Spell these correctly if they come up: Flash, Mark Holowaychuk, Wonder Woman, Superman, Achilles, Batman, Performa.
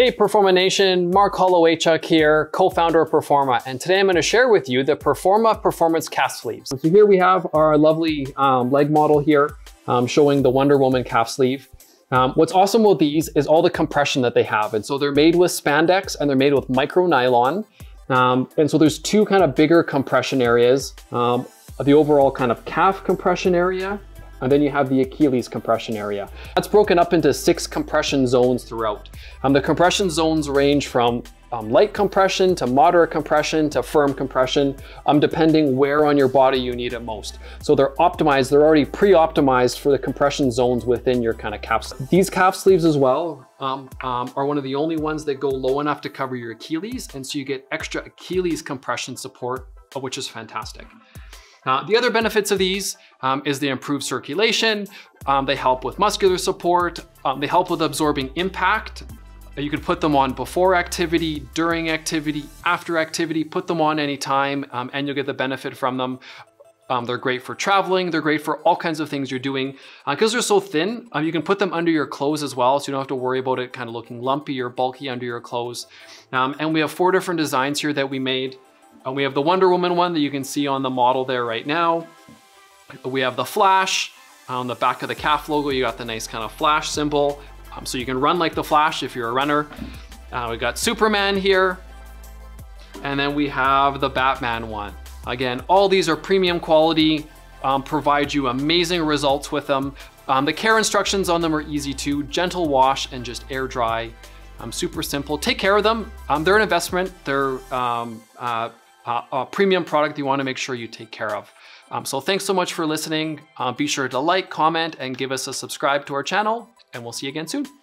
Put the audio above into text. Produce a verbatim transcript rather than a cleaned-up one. Hey Performa Nation, Mark Holowaychuk here, co-founder of Performa, and today I'm going to share with you the Performa Performance Calf Sleeves. So here we have our lovely um, leg model here um, showing the Wonder Woman calf sleeve. Um, what's awesome with these is all the compression that they have, and so they're made with spandex and they're made with micro nylon, um, and so there's two kind of bigger compression areas, um, the overall kind of calf compression area, and then you have the Achilles compression area. That's broken up into six compression zones throughout. Um, the compression zones range from um, light compression to moderate compression to firm compression, um, depending where on your body you need it most. So they're optimized, they're already pre-optimized for the compression zones within your kind of calf sleeve. These calf sleeves as well um, um, are one of the only ones that go low enough to cover your Achilles, and so you get extra Achilles compression support, which is fantastic. Uh, the other benefits of these um, is they improve circulation, um, they help with muscular support, um, they help with absorbing impact. You can put them on before activity, during activity, after activity, put them on anytime, um, and you'll get the benefit from them. Um, they're great for traveling, they're great for all kinds of things you're doing. Because uh, they're so thin, um, you can put them under your clothes as well, so you don't have to worry about it kind of looking lumpy or bulky under your clothes. Um, and we have four different designs here that we made. And we have the Wonder Woman one that you can see on the model there right now. We have the Flash. On the back of the calf logo, you got the nice kind of Flash symbol. Um, so you can run like the Flash if you're a runner. Uh, we got Superman here. And then we have the Batman one. Again, all these are premium quality, um, provide you amazing results with them. Um, the care instructions on them are easy too. Gentle wash and just air dry. Um, super simple. Take care of them. Um, they're an investment. They're um, uh, Uh, a premium product you want to make sure you take care of. Um, so thanks so much for listening. Uh, be sure to like, comment, and give us a subscribe to our channel, and we'll see you again soon.